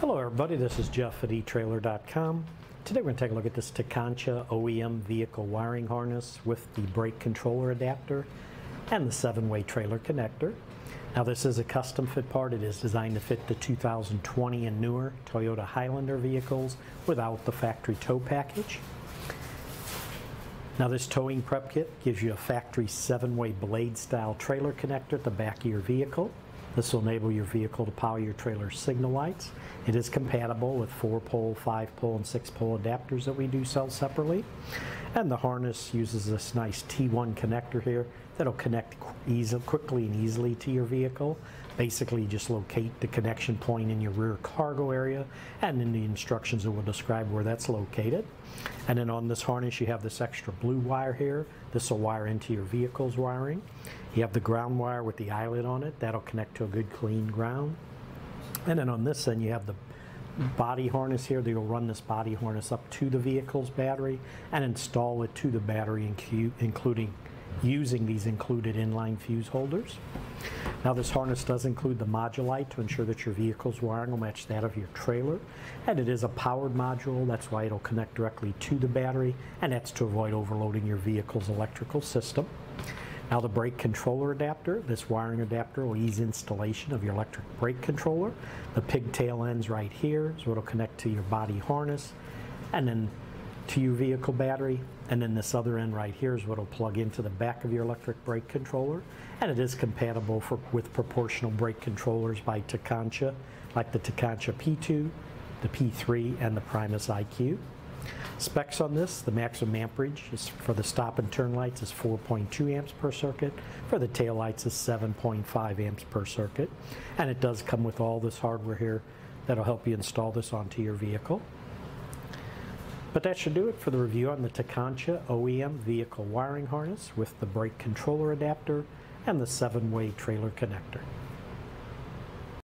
Hello everybody, this is Jeff at eTrailer.com. Today we're going to take a look at this Tekonsha OEM vehicle wiring harness with the brake controller adapter and the 7-way trailer connector. Now this is a custom fit part. It is designed to fit the 2020 and newer Toyota Highlander vehicles without the factory tow package. Now this towing prep kit gives you a factory 7-way blade style trailer connector at the back of your vehicle. This will enable your vehicle to power your trailer signal lights. It is compatible with 4-pole, 5-pole, and 6-pole adapters that we do sell separately. And the harness uses this nice T-One connector here that'll connect quickly and easily to your vehicle. Basically, just locate the connection point in your rear cargo area, and in the instructions it will describe where that's located. And then on this harness you have this extra blue wire here. This will wire into your vehicle's wiring. You have the ground wire with the eyelet on it. That'll connect to a good clean ground. And then on this end you have the body harness here. They'll run this body harness up to the vehicle's battery and install it to the battery, including using these included inline fuse holders. Now this harness does include the ModuLite to ensure that your vehicle's wiring will match that of your trailer. And it is a powered module, that's why it'll connect directly to the battery, and that's to avoid overloading your vehicle's electrical system. Now the brake controller adapter, this wiring adapter will ease installation of your electric brake controller. The pigtail ends right here, so it'll connect to your body harness and then to your vehicle battery, and then this other end right here is what will plug into the back of your electric brake controller, and it is compatible with proportional brake controllers by Tekonsha, like the Tekonsha P2, the P3, and the Primus IQ. Specs on this: the maximum amperage is for the stop and turn lights is 4.2 amps per circuit, for the tail lights is 7.5 amps per circuit, and it does come with all this hardware here that'll help you install this onto your vehicle. But that should do it for the review on the Tekonsha OEM vehicle wiring harness with the brake controller adapter and the 7-way trailer connector.